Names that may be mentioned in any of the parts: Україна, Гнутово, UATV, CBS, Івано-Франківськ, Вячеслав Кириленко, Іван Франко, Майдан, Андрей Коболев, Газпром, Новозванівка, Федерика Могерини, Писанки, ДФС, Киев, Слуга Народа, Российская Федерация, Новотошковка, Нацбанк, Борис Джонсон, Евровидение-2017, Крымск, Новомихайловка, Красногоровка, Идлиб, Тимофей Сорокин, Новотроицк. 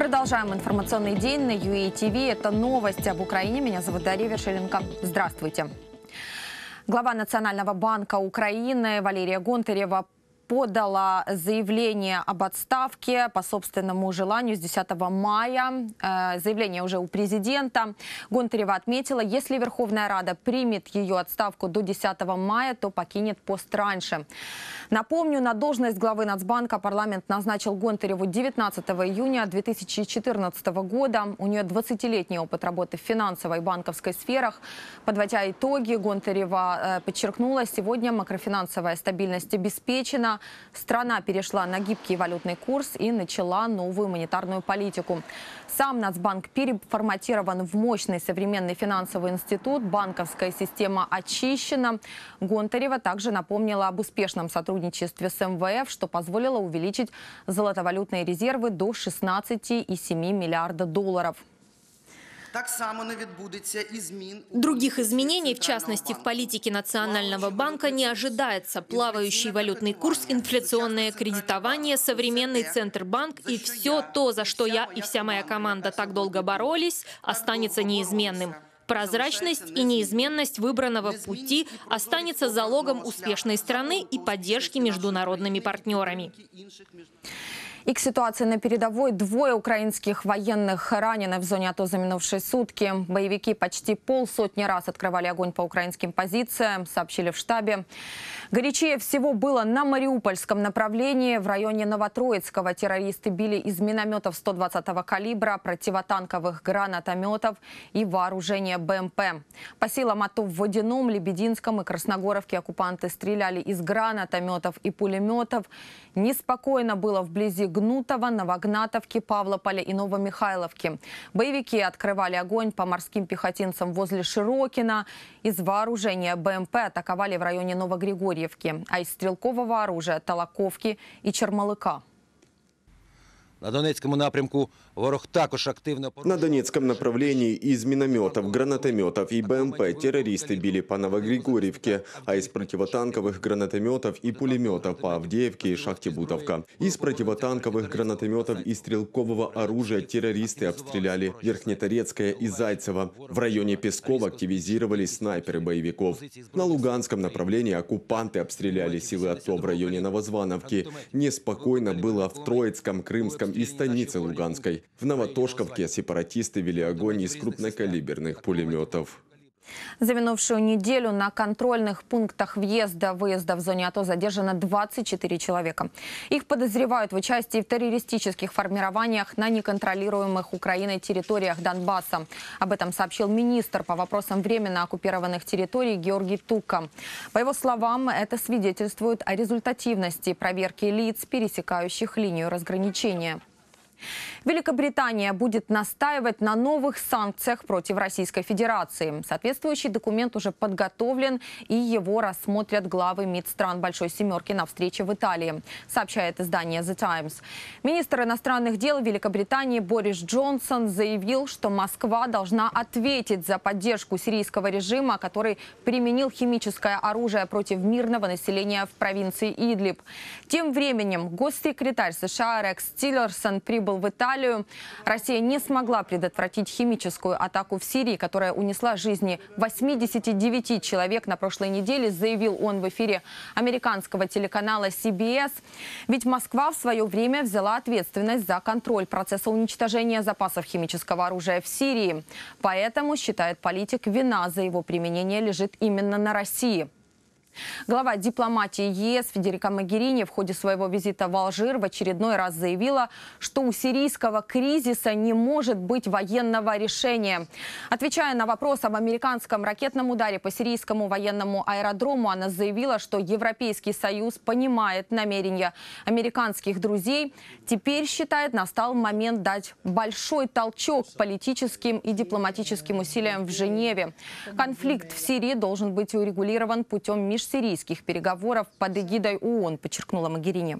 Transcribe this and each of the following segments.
Продолжаем информационный день на UATV. Это новости об Украине. Меня зовут Дарья Вершиленко. Здравствуйте. Глава Национального банка Украины Валерия Гонтарева подала заявление об отставке по собственному желанию с 10 мая. Заявление уже у президента. Гонтарева отметила, если Верховная Рада примет ее отставку до 10 мая, то покинет пост раньше. Напомню, на должность главы Нацбанка парламент назначил Гонтареву 19 июня 2014 года. У нее 20-летний опыт работы в финансовой и банковской сферах. Подводя итоги, Гонтарева подчеркнула, сегодня макрофинансовая стабильность обеспечена. Страна перешла на гибкий валютный курс и начала новую монетарную политику. Сам Нацбанк переформатирован в мощный современный финансовый институт. Банковская система очищена. Гонтарева также напомнила об успешном сотрудничестве с МВФ, что позволило увеличить золотовалютные резервы до 16,7 миллиарда долларов. Других изменений, в частности, в политике Национального банка, не ожидается. Плавающий валютный курс, инфляционное кредитование, современный Центрбанк и все то, за что я и вся моя команда так долго боролись, останется неизменным. Прозрачность и неизменность выбранного пути останется залогом успешной страны и поддержки международными партнерами. И к ситуации на передовой. Двое украинских военных ранены в зоне АТО за минувшие сутки. Боевики почти полсотни раз открывали огонь по украинским позициям, сообщили в штабе. Горячее всего было на мариупольском направлении. В районе Новотроицкого террористы били из минометов 120-го калибра, противотанковых гранатометов и вооружения БМП. По силам АТО в Водяном, Лебединском и Красногоровке оккупанты стреляли из гранатометов и пулеметов. Неспокойно было вблизи Гнутово, Новогнатовки, Павлополя и Новомихайловки. Боевики открывали огонь по морским пехотинцам возле Широкино. Из вооружения БМП атаковали в районе Новогригорьевки, а из стрелкового оружия – Толоковки и Чермалыка. На Донецком напрямку ворог також активно... На Донецком направлении из минометов, гранатометов и БМП террористы били по Новогригорьевке, а из противотанковых гранатометов и пулеметов по Авдеевке и Шахтебутовка. Из противотанковых гранатометов и стрелкового оружия террористы обстреляли Верхнеторецкое и Зайцево. В районе Пескова активизировались снайперы боевиков. На Луганском направлении оккупанты обстреляли силы АТО в районе Новозвановки. Неспокойно было в Троицком, Крымском и станице Луганской. В Новотошковке сепаратисты вели огонь из крупнокалиберных пулеметов. За минувшую неделю на контрольных пунктах въезда-выезда в зоне АТО задержано 24 человека. Их подозревают в участии в террористических формированиях на неконтролируемых Украиной территориях Донбасса. Об этом сообщил министр по вопросам временно оккупированных территорий Георгий Тука. По его словам, это свидетельствует о результативности проверки лиц, пересекающих линию разграничения. Великобритания будет настаивать на новых санкциях против Российской Федерации. Соответствующий документ уже подготовлен, и его рассмотрят главы МИД стран Большой Семерки на встрече в Италии, сообщает издание The Times. Министр иностранных дел Великобритании Борис Джонсон заявил, что Москва должна ответить за поддержку сирийского режима, который применил химическое оружие против мирного населения в провинции Идлиб. Тем временем госсекретарь США Рекс Тиллерсон прибыл в Италию. Россия не смогла предотвратить химическую атаку в Сирии, которая унесла жизни 89 человек на прошлой неделе, заявил он в эфире американского телеканала CBS. Ведь Москва в свое время взяла ответственность за контроль процесса уничтожения запасов химического оружия в Сирии. Поэтому, считает политик, вина за его применение лежит именно на России. Глава дипломатии ЕС Федерика Могерини в ходе своего визита в Алжир в очередной раз заявила, что у сирийского кризиса не может быть военного решения. Отвечая на вопрос об американском ракетном ударе по сирийскому военному аэродрому, она заявила, что Европейский Союз понимает намерения американских друзей. Теперь, считает, настал момент дать большой толчок политическим и дипломатическим усилиям в Женеве. Конфликт в Сирии должен быть урегулирован путем межсирийских переговоров под эгидой ООН, подчеркнула Могерини.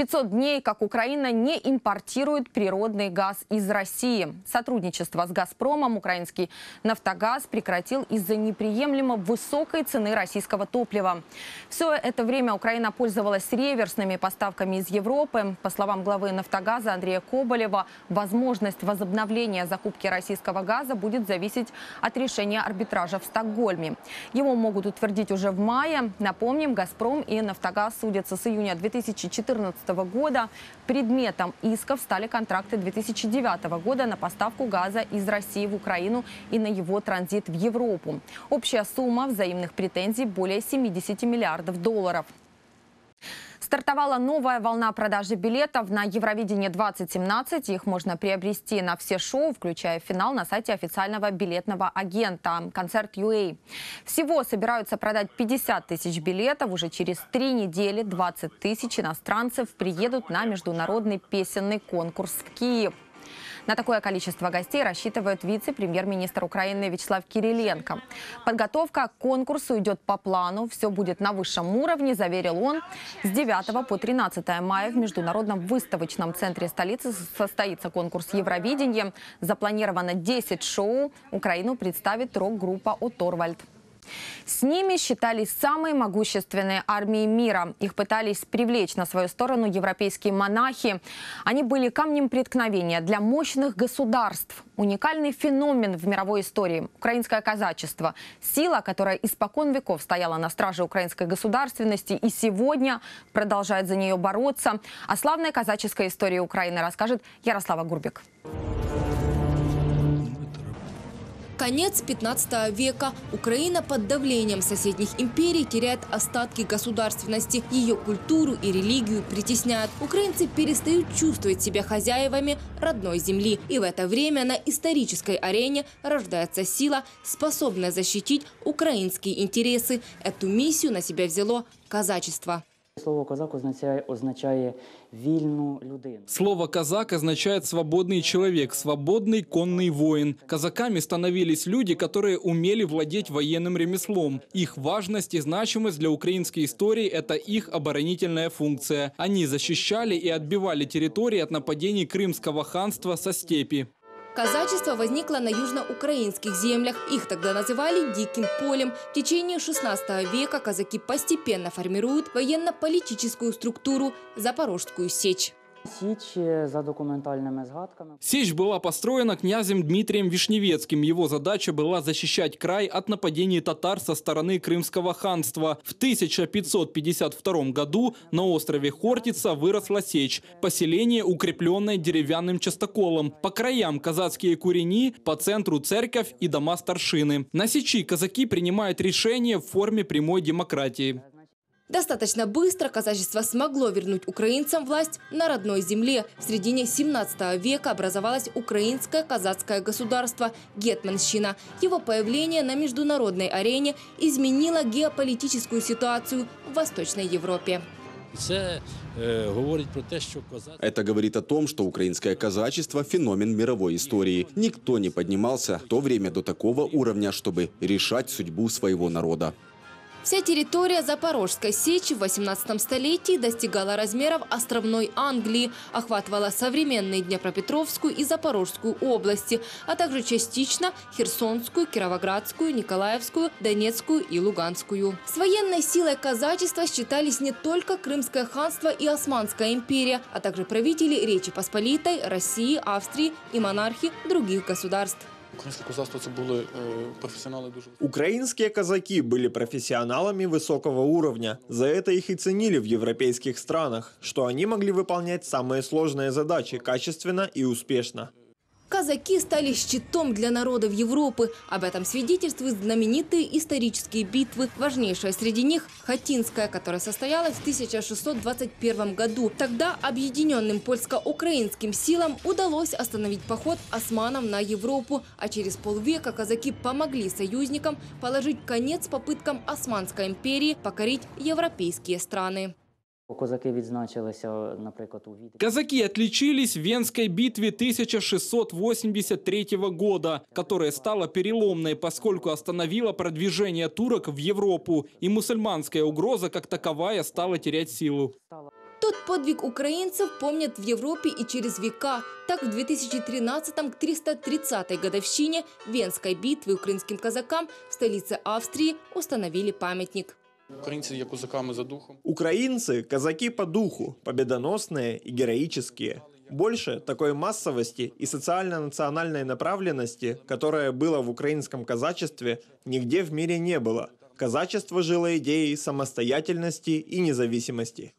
500 дней, как Украина не импортирует природный газ из России. Сотрудничество с «Газпромом» украинский «Нафтогаз» прекратил из-за неприемлемо высокой цены российского топлива. Все это время Украина пользовалась реверсными поставками из Европы. По словам главы «Нафтогаза» Андрея Коболева, возможность возобновления закупки российского газа будет зависеть от решения арбитража в Стокгольме. Его могут утвердить уже в мае. Напомним, «Газпром» и «Нафтогаз» судятся с июня 2014 года. Предметом исков стали контракты 2009 года на поставку газа из России в Украину и на его транзит в Европу. Общая сумма взаимных претензий более 70 миллиардов долларов. Стартовала новая волна продажи билетов на Евровидение 2017. Их можно приобрести на все шоу, включая финал, на сайте официального билетного агента «Концерт.ua». Всего собираются продать 50 тысяч билетов. Уже через 3 недели 20 тысяч иностранцев приедут на международный песенный конкурс в Киев. На такое количество гостей рассчитывает вице-премьер-министр Украины Вячеслав Кириленко. Подготовка к конкурсу идет по плану. Все будет на высшем уровне, заверил он. С 9 по 13 мая в Международном выставочном центре столицы состоится конкурс «Евровидение». Запланировано 10 шоу. Украину представит рок-группа «Оторвальд». С ними считались самые могущественные армии мира. Их пытались привлечь на свою сторону европейские монархи. Они были камнем преткновения для мощных государств. Уникальный феномен в мировой истории – украинское казачество. Сила, которая испокон веков стояла на страже украинской государственности и сегодня продолжает за нее бороться. О славной казаческой истории Украины расскажет Ярослава Гурбик. Конец 15 века. Украина под давлением соседних империй теряет остатки государственности. Ее культуру и религию притесняют. Украинцы перестают чувствовать себя хозяевами родной земли. И в это время на исторической арене рождается сила, способная защитить украинские интересы. Эту миссию на себя взяло казачество. Слово «казак» означает «вільну людину». Слово «казак» означает «свободный человек», «свободный конный воин». Казаками становились люди, которые умели владеть военным ремеслом. Их важность и значимость для украинской истории – это их оборонительная функция. Они защищали и отбивали территории от нападений Крымского ханства со степи. Казачество возникло на южноукраинских землях. Их тогда называли «диким полем». В течение 16 века казаки постепенно формируют военно-политическую структуру – Запорожскую сечь. Сечь была построена князем Дмитрием Вишневецким. Его задача была защищать край от нападений татар со стороны Крымского ханства. В 1552 году на острове Хортица выросла Сечь, поселение, укрепленное деревянным частоколом. По краям казацкие курени, по центру церковь и дома старшины. На Сечи казаки принимают решения в форме прямой демократии. Достаточно быстро казачество смогло вернуть украинцам власть на родной земле. В середине 17 века образовалось украинское казацкое государство – гетманщина. Его появление на международной арене изменило геополитическую ситуацию в Восточной Европе. Это говорит о том, что украинское казачество – феномен мировой истории. Никто не поднимался в то время до такого уровня, чтобы решать судьбу своего народа. Вся территория Запорожской сечи в 18 столетии достигала размеров островной Англии, охватывала современные Днепропетровскую и Запорожскую области, а также частично Херсонскую, Кировоградскую, Николаевскую, Донецкую и Луганскую. С военной силой казачества считались не только Крымское ханство и Османская империя, а также правители Речи Посполитой, России, Австрии и монархи других государств. Украинские казаки были профессионалами высокого уровня. За это их и ценили в европейских странах, что они могли выполнять самые сложные задачи качественно и успешно. Казаки стали щитом для народов Европы. Об этом свидетельствуют знаменитые исторические битвы. Важнейшая среди них – Хатинская, которая состоялась в 1621 году. Тогда объединенным польско-украинским силам удалось остановить поход османов на Европу. А через полвека казаки помогли союзникам положить конец попыткам Османской империи покорить европейские страны. Казаки отличились в Венской битве 1683 года, которая стала переломной, поскольку остановила продвижение турок в Европу, и мусульманская угроза как таковая стала терять силу. Этот подвиг украинцев помнят в Европе и через века. Так, в 2013-м, к 330-й годовщине Венской битвы украинским казакам в столице Австрии установили памятник. Украинцы – казаки по духу, победоносные и героические. Больше такой массовости и социально-национальной направленности, которая была в украинском казачестве, нигде в мире не было. Казачество жило идеей самостоятельности и независимости.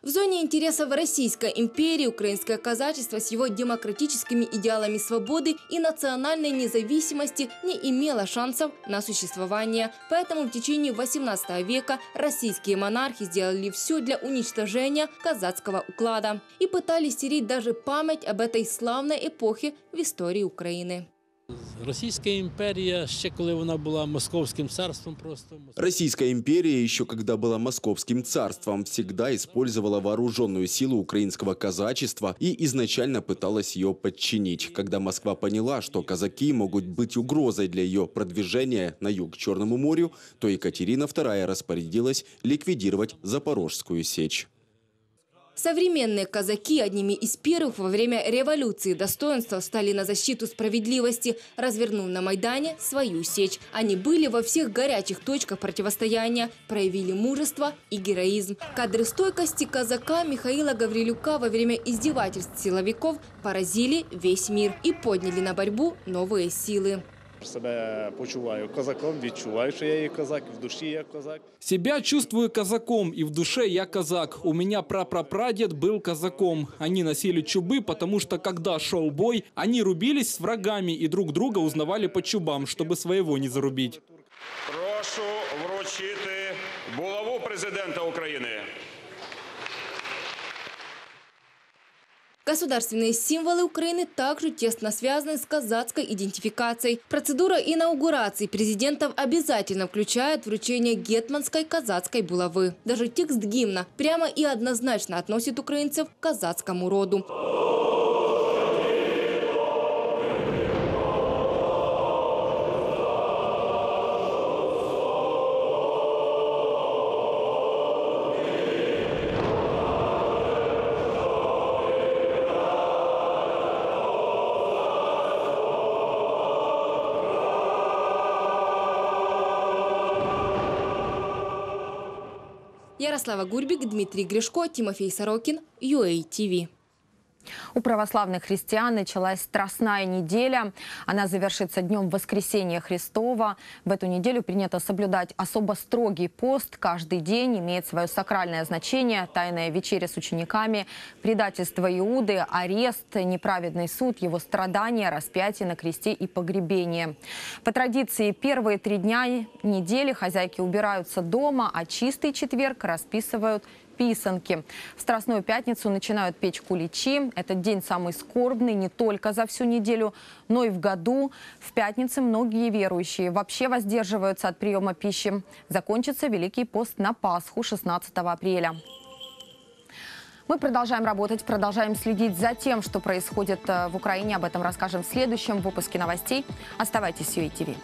В зоне интересов Российской империи украинское казачество с его демократическими идеалами свободы и национальной независимости не имело шансов на существование. Поэтому в течение 18 века российские монархи сделали все для уничтожения казацкого уклада и пытались стереть даже память об этой славной эпохе в истории Украины. Российская империя, еще когда она была Московским царством, Российская империя, еще когда была Московским царством, всегда использовала вооруженную силу украинского казачества и изначально пыталась ее подчинить. Когда Москва поняла, что казаки могут быть угрозой для ее продвижения на юг к Черному морю, то Екатерина II распорядилась ликвидировать Запорожскую сечь. Современные казаки одними из первых во время революции достоинства встали на защиту справедливости, развернув на Майдане свою сечь. Они были во всех горячих точках противостояния, проявили мужество и героизм. Кадры стойкости казака Михаила Гаврилюка во время издевательств силовиков поразили весь мир и подняли на борьбу новые силы. Себя почуваю казаком, відчуваю, что я и казак, в душе я казак. Себя чувствую казаком, и в душе я казак. У меня прапрапрадед был казаком. Они носили чубы, потому что когда шел бой, они рубились с врагами и друг друга узнавали по чубам, чтобы своего не зарубить. Прошу вручить булаву президента Украины. Государственные символы Украины также тесно связаны с казацкой идентификацией. Процедура инаугурации президентов обязательно включает вручение гетманской казацкой булавы. Даже текст гимна прямо и однозначно относит украинцев к казацкому роду. Ярослава Гурбик, Дмитрий Гришко, Тимофей Сорокин, UATV. У православных христиан началась Страстная неделя. Она завершится днем Воскресения Христова. В эту неделю принято соблюдать особо строгий пост. Каждый день имеет свое сакральное значение. Тайная вечеря с учениками, предательство Иуды, арест, неправедный суд, его страдания, распятие на кресте и погребение. По традиции, первые 3 дня недели хозяйки убираются дома, а чистый четверг расписывают писанки. В Страстную пятницу начинают печь куличи. Этот день самый скорбный не только за всю неделю, но и в году. В пятницу многие верующие вообще воздерживаются от приема пищи. Закончится Великий пост на Пасху 16 апреля. Мы продолжаем работать, продолжаем следить за тем, что происходит в Украине. Об этом расскажем в следующем выпуске новостей. Оставайтесь с UATV.